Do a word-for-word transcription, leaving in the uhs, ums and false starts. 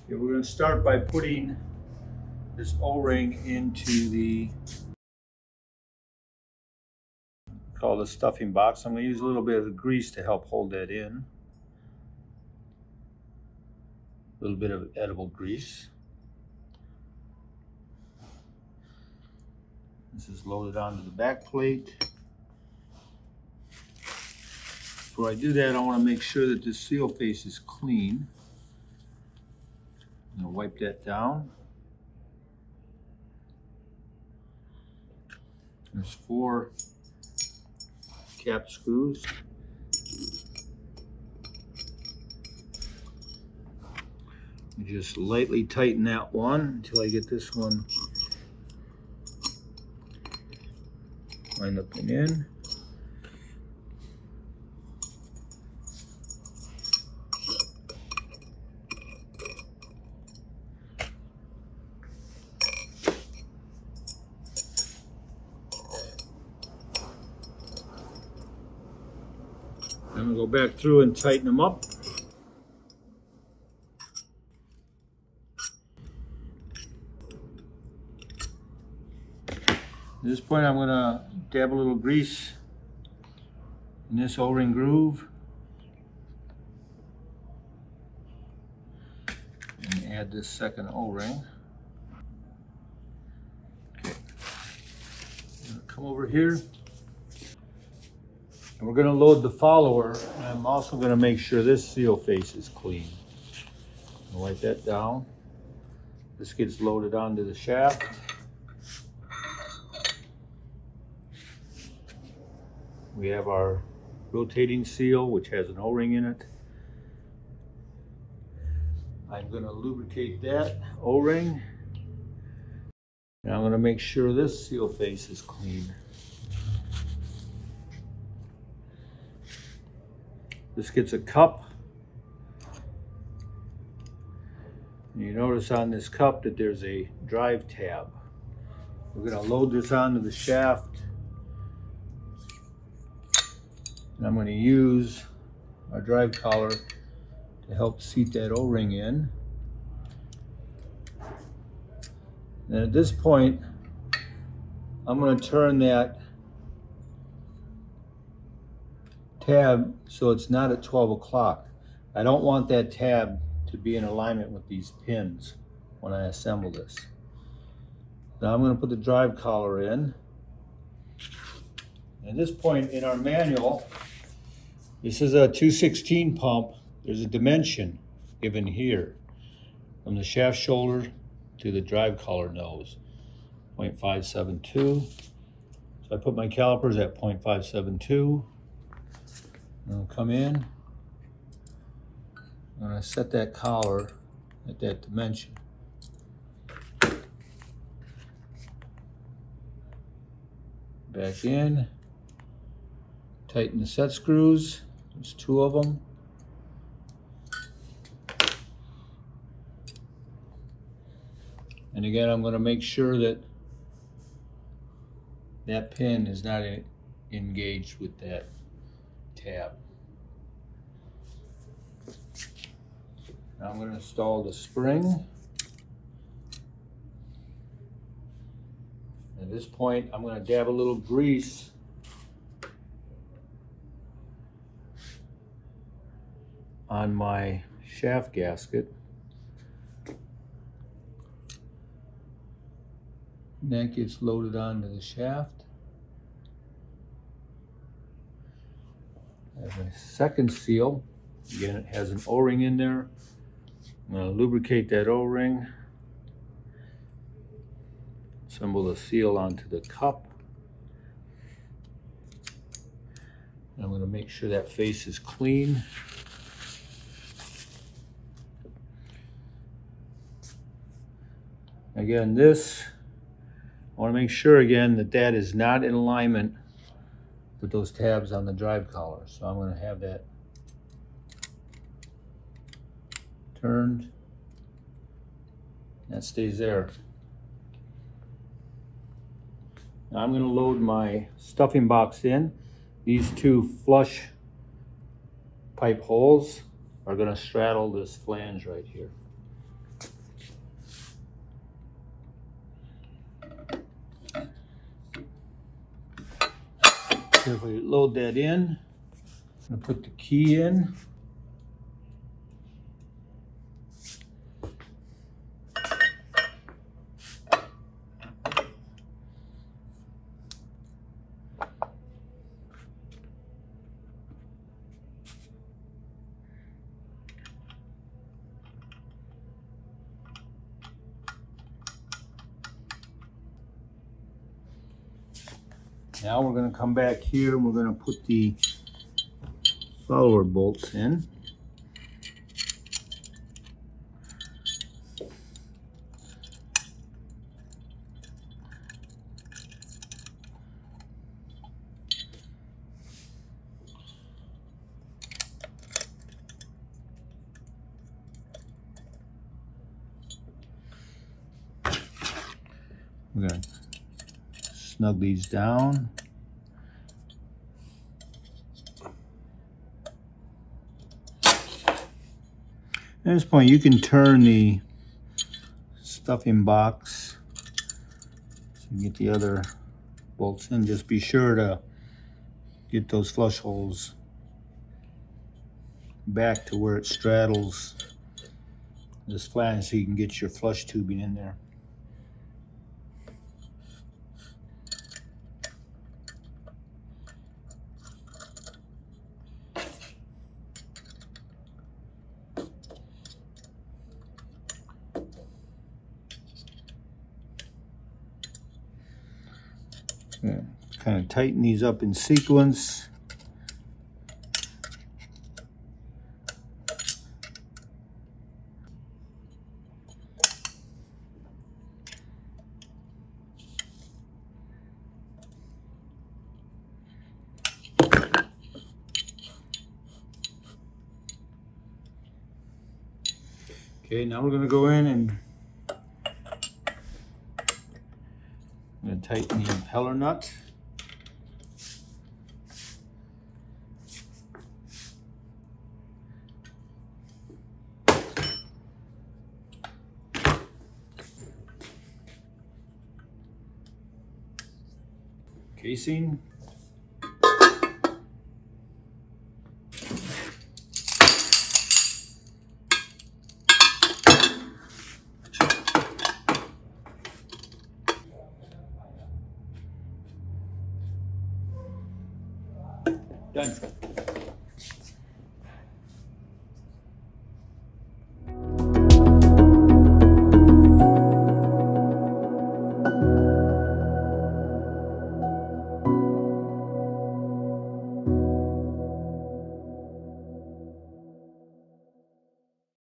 Okay, we're going to start by putting this O-ring into the, call the stuffing box. I'm going to use a little bit of grease to help hold that in. A little bit of edible grease. This is loaded onto the back plate. Before I do that, I want to make sure that the seal face is clean. I'm going to wipe that down. There's four cap screws. You just lightly tighten that one until I get this one lined up and in. I'm going to go back through and tighten them up. At this point, I'm going to dab a little grease in this O-ring groove and add this second O-ring. Okay, I'm going to come over here. And we're going to load the follower, and I'm also going to make sure this seal face is clean. I'll wipe that down. This gets loaded onto the shaft. We have our rotating seal, which has an O-ring in it. I'm going to lubricate that O-ring, and I'm going to make sure this seal face is clean. This gets a cup. And you notice on this cup that there's a drive tab. We're going to load this onto the shaft. And I'm going to use our drive collar to help seat that O-ring in. And at this point, I'm going to turn that tab so it's not at twelve o'clock. I don't want that tab to be in alignment with these pins when I assemble this. Now I'm going to put the drive collar in. At this point in our manual, this is a two sixteen pump. There's a dimension given here from the shaft shoulder to the drive collar nose, zero point five seven two. So I put my calipers at zero point five seven two. I'm going to come in, I'm going to set that collar at that dimension. Back in, tighten the set screws, there's two of them. And again, I'm going to make sure that that pin is not engaged with that tab. Now I'm going to install the spring. At this point, I'm going to dab a little grease on my shaft gasket. And that gets loaded onto the shaft. I have my second seal. Again, it has an O-ring in there. I'm going to lubricate that O-ring. Assemble the seal onto the cup. And I'm going to make sure that face is clean. Again, this, I want to make sure again that that is not in alignment with those tabs on the drive collar. So I'm going to have that turned. That stays there. Now I'm going to load my stuffing box in. These two flush pipe holes are going to straddle this flange right here. Carefully load that in. I'm going to put the key in. Now we're going to come back here and we're going to put the follower bolts in. We're going to snug these down. At this point, you can turn the stuffing box so you can get the other bolts in. Just be sure to get those flush holes back to where it straddles this flange so you can get your flush tubing in there. Kind of tighten these up in sequence. Okay, now we're going to go in and I'm going to tighten the impeller nut. Casing. Done.